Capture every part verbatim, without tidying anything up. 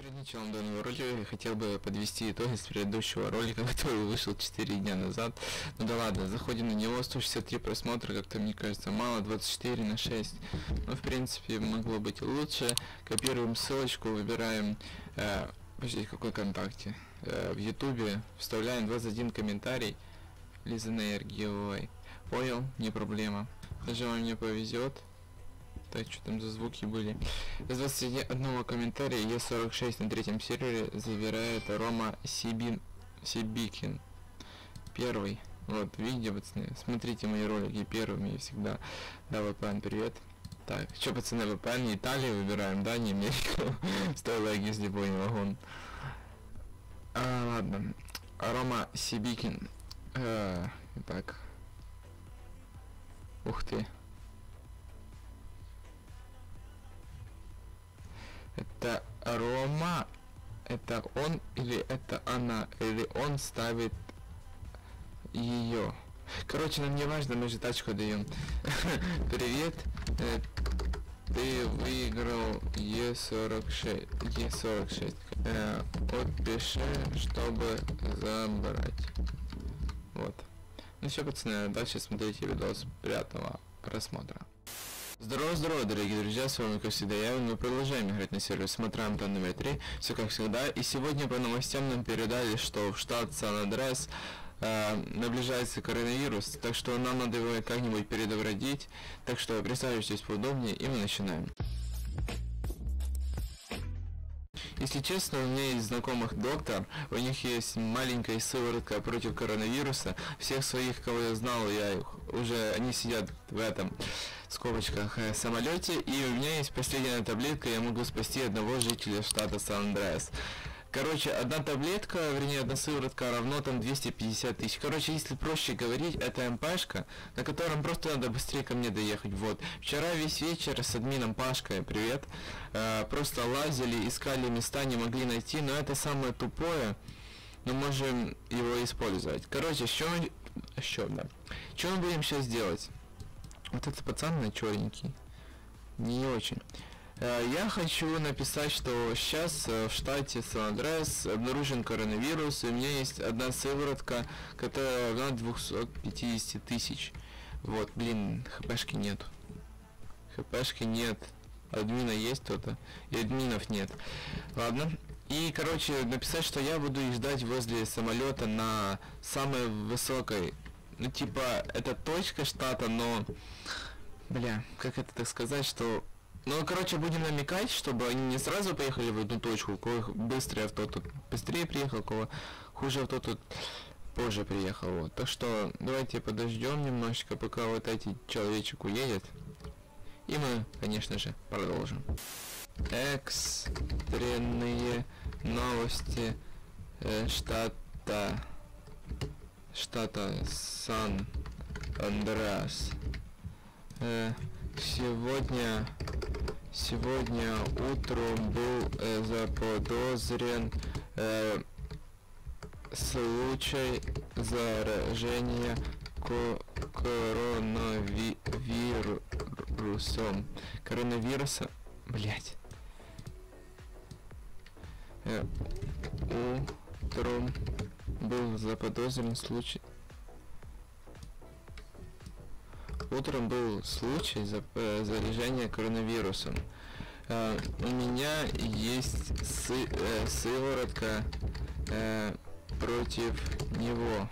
Перед началом данного ролика я хотел бы подвести итоги с предыдущего ролика, который вышел четыре дня назад. Ну да ладно, заходим на него, сто шестьдесят три просмотра, как-то мне кажется мало, двадцать четыре на шесть. Ну в принципе могло быть лучше. Копируем ссылочку, выбираем, э, подождите, какой ВКонтакте, э, в Ютубе, вставляем двадцать один комментарий, Лиза Нергевой. Понял, не проблема. Даже вам не повезет. Так, что там за звуки были? Из двадцати одного комментария Е46 на третьем сервере забирает Рома Сибин... Сибикин. Первый. Вот, видите, пацаны, смотрите мои ролики первыми всегда. Да, ви пи эн, привет. Так, что, пацаны, ви пи эн Италию выбираем, да, не Америку? Стой лайк, если понял, вагон. А, ладно. Рома Сибикин. А, так. Ух ты. Это Рома, это он или это она, или он ставит ее. Короче, нам не важно, мы же тачку даем. Привет, ты выиграл Е46. Подпиши, чтобы забрать. Вот. Ну все, пацаны, дальше смотрите видос. Приятного просмотра. Здорово-здорово, дорогие друзья, с вами как всегда я, и мы продолжаем играть на сервис смотра МТА номер три, все как всегда, и сегодня по новостям нам передали, что в штат Сан-Андрес э, наближается коронавирус, так что нам надо его как-нибудь предотвратить, так что присаживайтесь поудобнее, и мы начинаем. Если честно, у меня есть знакомых доктор, у них есть маленькая сыворотка против коронавируса, всех своих, кого я знал, я их уже, они сидят в этом, в скобочках, самолете, и у меня есть последняя таблетка, я могу спасти одного жителя штата Сан-Андреас. Короче, одна таблетка, вернее, одна сыворотка равно там двести пятьдесят тысяч. Короче, если проще говорить, это МПшка, на котором просто надо быстрее ко мне доехать. Вот. Вчера весь вечер с админом Пашкой, привет, э, просто лазили, искали места, не могли найти, но это самое тупое, но можем его использовать. Короче, что да. мы будем сейчас делать? Вот этот пацан на черненький. Не очень. Я хочу написать, что сейчас в штате Сан-Андрес обнаружен коронавирус, и у меня есть одна сыворотка, которая равна двести пятьдесят тысяч. Вот, блин, хпшки нет. Хпшки нет. Админа есть кто-то? И админов нет. Ладно. И, короче, написать, что я буду их ждать возле самолета на самой высокой. Ну, типа, это точка штата, но... Бля, как это так сказать, что... Ну, короче, будем намекать, чтобы они не сразу поехали в одну точку, у кого быстрее авто тут быстрее приехал, у кого хуже авто тут позже приехал. Вот. Так что давайте подождем немножечко, пока вот эти человечек уедет. И мы, конечно же, продолжим. Экстренные новости э, штата штата Сан-Андреас. Э, сегодня... Сегодня утром был э, заподозрен э, случай заражения ко коронавирусом. Коронавируса, блять. Э, утром был заподозрен случай. Утром был случай заражения коронавирусом. Э, у меня есть сы, э, сыворотка э, против него.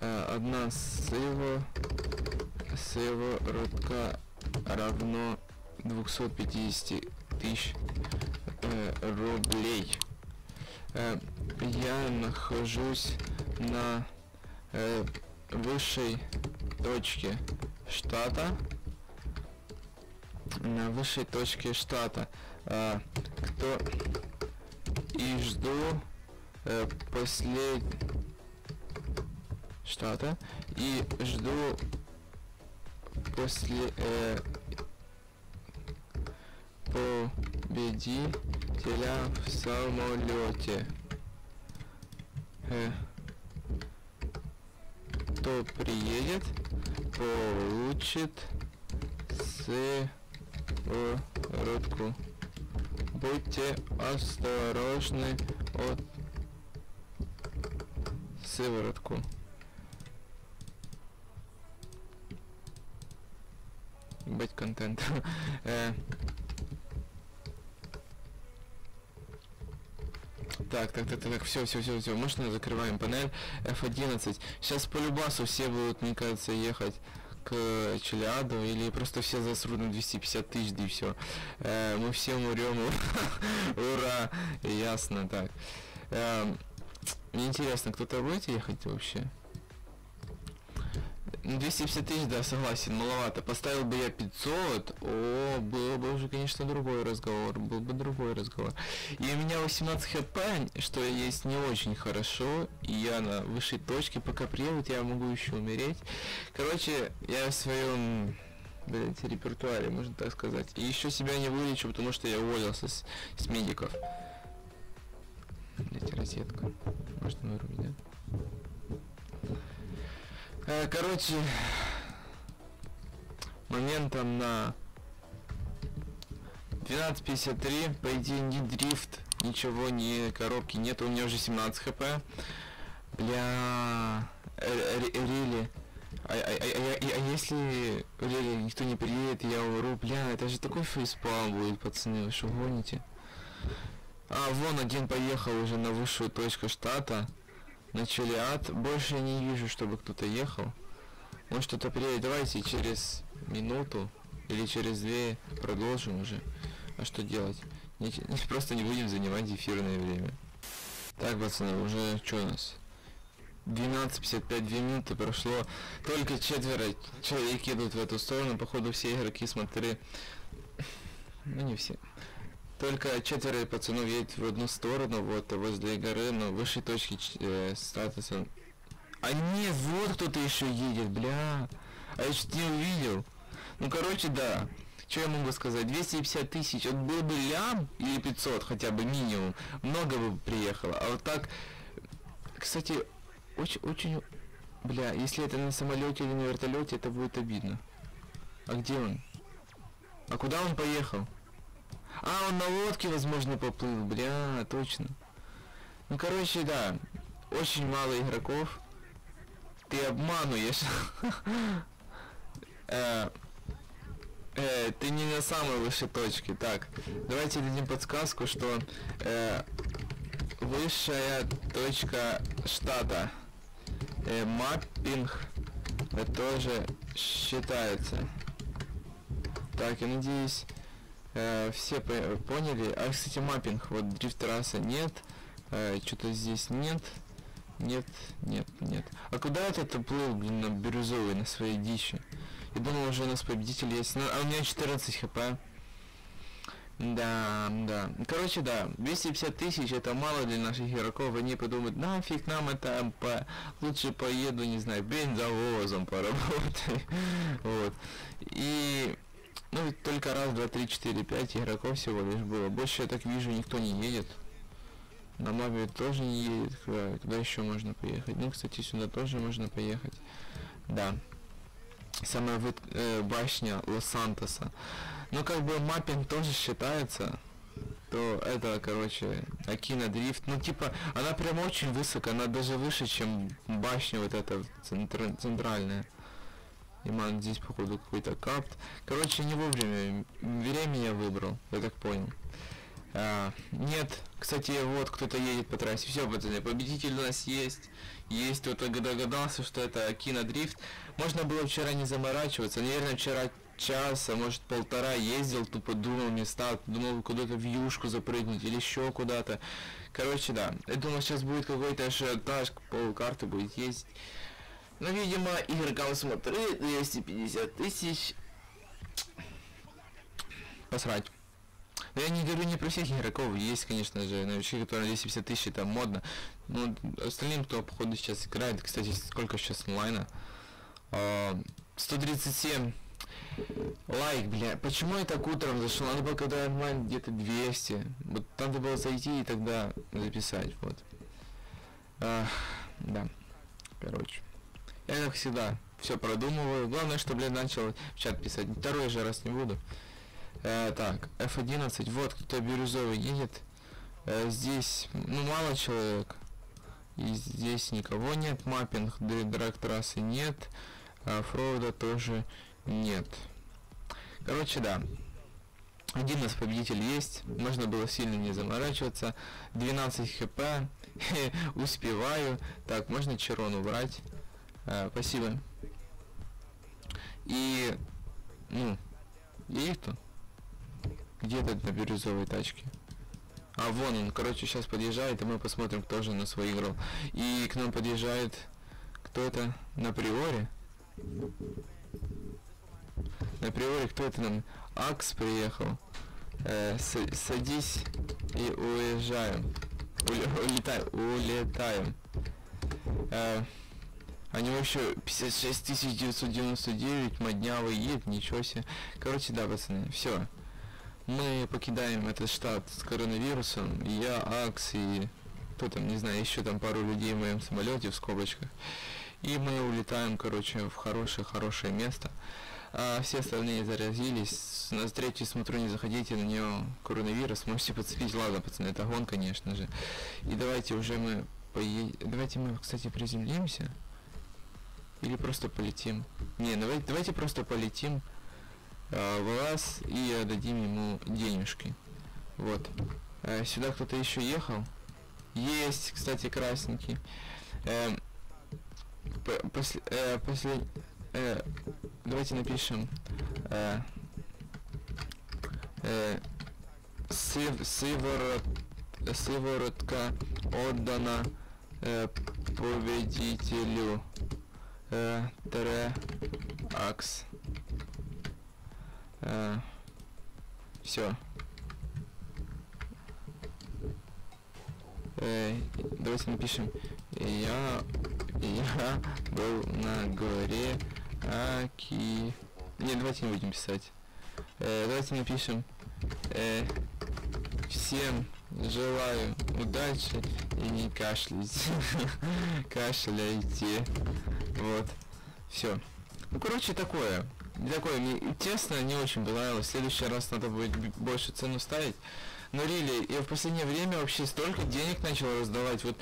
Э, одна сыво, сыворотка равно двести пятьдесят тысяч э, рублей. Э, я нахожусь на э, высшей точке штата на высшей точке штата а, кто и жду э, после штата и жду после э, победителя в самолете. Э, кто приедет, получит сыворотку Будьте осторожны от сыворотку. Быть контентом. Так, так, так, так, все, все, все, все, можно закрываем панель эф одиннадцать. Сейчас по любасу все будут, мне кажется, ехать к Челяду, или просто все засрут на двести пятьдесят тысяч, да и все. Э, мы все умрем, ура, ясно, так. Э, мне интересно, кто-то будет ехать вообще? двести пятьдесят тысяч, да, согласен, маловато. Поставил бы я пятьсот, о, было бы уже, конечно, другой разговор, был бы другой разговор. И у меня восемнадцать хп, что есть не очень хорошо, и я на высшей точке, пока приедут, я могу еще умереть. Короче, я в своем, блядь, репертуаре, можно так сказать. И еще себя не вылечу, потому что я уволился с, с медиков. Блядь, розетка. Можно вырубить, да? Короче, моментом на двенадцать пятьдесят три, по идее, ни дрифт, ничего, ни коробки нет, у меня уже семнадцать хп. Бля, рили. А, а, а, а, а если рили никто не приедет, я умру, бля, это же такой фейспалм будет, пацаны, вы что гоните? А, вон один поехал уже на высшую точку штата. Начали ад, больше не вижу, чтобы кто-то ехал. Он что-то приедет. Давайте через минуту или через две продолжим уже. А что делать? Не, просто не будем занимать эфирное время. Так, пацаны, уже что у нас? двенадцать пятьдесят пять, две минуты прошло. Только четверо человек идут в эту сторону. Походу все игроки, смотри. Ну не все. Только четверо пацанов едет в одну сторону, вот, возле горы, но высшей точки э, статуса. А нет, вот кто-то еще едет, бля. А я что-то не увидел. Ну, короче, да. Что я могу сказать? двести пятьдесят тысяч, вот был бы лям или пятьсот хотя бы минимум, много бы приехало. А вот так, кстати, очень-очень, бля, если это на самолете или на вертолете, это будет обидно. А где он? А куда он поехал? А, он на лодке, возможно, поплыл, бля, точно. Ну, короче, да, очень мало игроков. Ты обманываешь. Ты не на самой высшей точке. Так, давайте дадим подсказку, что высшая точка штата. Маппинг тоже считается. Так, я надеюсь... Uh, все поняли. А, кстати, маппинг, вот дрифт-трасса нет, uh, что-то здесь нет, нет, нет, нет. А куда этот уплыл, блин, на бирюзовый, на своей дичи? Я думал, уже у нас победитель есть, но... а у меня четырнадцать хп. Да, да. Короче, да, двести пятьдесят тысяч это мало для наших игроков, они подумают, нафиг нам это, по... лучше поеду, не знаю, бензовозом поработаю. Вот. И... ну ведь только раз, два, три, четыре, пять игроков всего лишь было. Больше, я так вижу, никто не едет. На мапе тоже не едет. Куда, куда еще можно поехать? Ну, кстати, сюда тоже можно поехать. Да. Самая вы... э, башня Лос-Сантоса. Ну, как бы маппинг тоже считается. То это, короче, Акина Дрифт. Ну, типа, она прям очень высока. Она даже выше, чем башня вот эта центр... центральная. Иман здесь, походу, какой-то капт. Короче, не вовремя. Время я выбрал, я так понял. А, нет, кстати, вот кто-то едет по трассе. Все, пацаны, победитель у нас есть. Есть, кто-то догадался, что это кинодрифт. Можно было вчера не заморачиваться. Наверное, вчера час, а может полтора ездил, тупо думал места, думал куда-то в юшку запрыгнуть или еще куда-то. Короче, да. Я думаю, сейчас будет какой-то ажиотаж, полкарты будет ездить. Ну, видимо, игрокам смотры двести пятьдесят тысяч. Посрать. Но я не говорю не про всех игроков. Есть, конечно же, новички, которые двести пятьдесят тысяч, это модно. Ну, остальным, кто, походу, сейчас играет. Кстати, сколько сейчас онлайна? А, сто тридцать семь. Лайк, бля. Почему я так утром зашел? Надо было, когда онлайн где-то двести. Вот надо было зайти и тогда записать. Вот. А, да. Короче. Я, как всегда, все продумываю. Главное, что, блин, начал в чат писать. Второй же раз не буду. Э, так, эф одиннадцать, вот кто бирюзовый едет. Э, здесь, ну, мало человек. И здесь никого нет. Маппинг, драг-трассы нет. Оффроуда тоже нет. Короче, да. Один у нас победитель есть. Можно было сильно не заморачиваться. двенадцать хп. Успеваю. Так, можно Черон убрать. Э, спасибо. И... Ну... И кто? Где этот на бирюзовой тачке? А, вон он, короче, сейчас подъезжает, и мы посмотрим, кто же нас выиграл. И к нам подъезжает кто-то на приоре. На приоре кто-то нам? Акс приехал. Э, садись и уезжаем. Улетаем. Улетаем. Э, Они вообще пятьдесят шесть тысяч девятьсот девяносто девять, моднявый ед, ничего себе. Короче, да, пацаны, все. Мы покидаем этот штат с коронавирусом. Я, Акс и кто там, не знаю, еще там пару людей в моем самолете в скобочках. И мы улетаем, короче, в хорошее-хорошее место. А все остальные заразились. На встречу смотрю, не заходите, на нее коронавирус. Можете подцепить. Ладно, пацаны, это гон, конечно же. И давайте уже мы поедем. Давайте мы, кстати, приземлимся. Или просто полетим. Не, давайте, давайте просто полетим э, в Лас и отдадим ему денежки. Вот. Э, сюда кто-то еще ехал. Есть, кстати, красненький. Э, по после, э, после, э, давайте напишем э, э, сыв, сыворот, сыворотка отдана э, победителю. Акс. Э, все. Э, давайте напишем. Я, я был на горе Аки. Не, давайте не будем писать. Э, давайте напишем. Э, всем желаю удачи и не кашляйте. Кашляйте. Вот. Все. Ну, короче, такое. Такое мне тесно не очень понравилось. В следующий раз надо будет больше цену ставить. Но рили, я в последнее время вообще столько денег начал раздавать. Вот,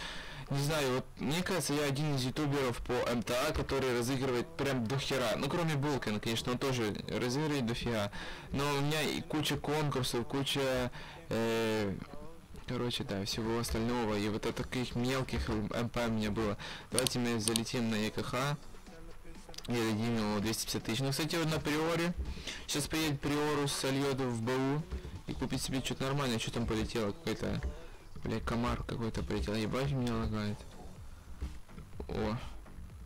не знаю, вот, мне кажется, я один из ютуберов по эм тэ а, который разыгрывает прям до хера. Ну, кроме Булкина, конечно, он тоже разыгрывает до фига. Но у меня и куча конкурсов, куча... Э Короче, да, всего остального. И вот от таких мелких МП у меня было. Давайте мы залетим на ЕКХ. Я дадим ему двести пятьдесят тысяч. Ну, кстати, вот на приоре. Сейчас приедет приорус, сольет в БУ. И купить себе что-то нормальное. Что там полетело? Какой-то... Бля, комар какой-то полетел. Ебать, меня лагает. О.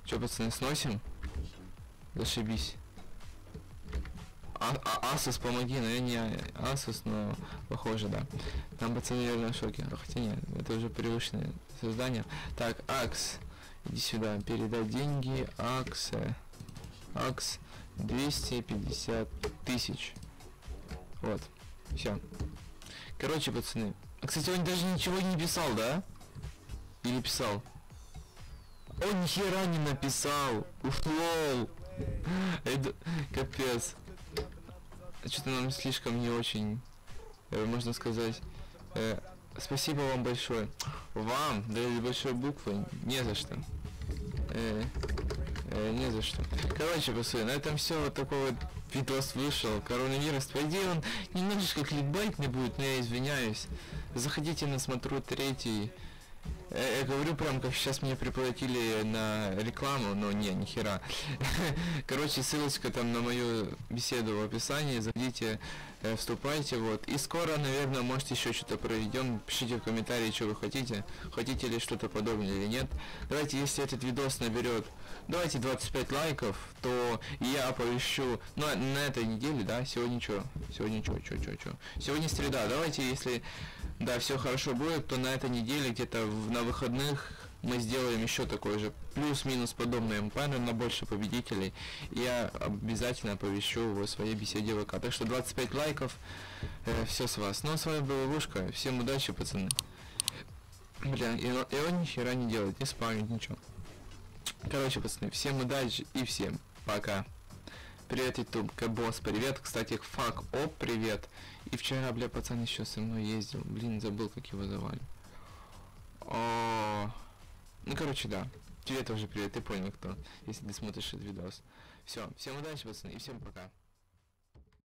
Че, пацаны, сносим? Зашибись. А, а, Асус, помоги, но я не Асус, но похоже, да. Там пацаны, наверное, в шоке. Хотя нет, это уже привычное создание. Так, Акс, иди сюда, передай деньги. Акс, Акс, двести пятьдесят тысяч. Вот, все. Короче, пацаны. Кстати, он даже ничего не писал, да? Или писал? Он ни хера не написал. Ушло. Это капец. Что-то нам слишком не очень, можно сказать. Э, спасибо вам большое. Вам, да, из большой буквы, не за что. Э, э, не за что. Короче, пацаны, на этом все. Вот такой вот видос вышел. Коронавирус, по идее, он немножечко кликбайтный будет, но я извиняюсь. Заходите на смотру третий. Я говорю прям, как сейчас меня приплатили на рекламу, но не, ни хера. Короче, ссылочка там на мою беседу в описании, заходите, вступайте, вот. И скоро, наверное, может еще что-то проведем, пишите в комментарии, что вы хотите, хотите ли что-то подобное или нет. Давайте, если этот видос наберет, давайте двадцать пять лайков, то я оповещу, ну, на этой неделе, да, сегодня что? Сегодня что, что, что, что? Сегодня среда, давайте, если... Да, все хорошо будет, то на этой неделе где-то на выходных мы сделаем еще такой же плюс-минус подобный МП, на больше победителей. Я обязательно оповещу в своей беседе ВК. Так что двадцать пять лайков, э, все с вас. Ну а с вами была Вушка, всем удачи, пацаны. Бля, и, и он ни хера не делает, не спамит, ничего. Короче, пацаны, всем удачи и всем пока. Привет, ютуб, К-босс, привет. Кстати, фак, оп, привет. И вчера, бля, пацан еще со мной ездил. Блин, забыл, как его звали. О, ну, короче, да. Тебе тоже привет, ты понял, кто. Если ты смотришь этот видос. Все, всем удачи, пацаны, и всем пока.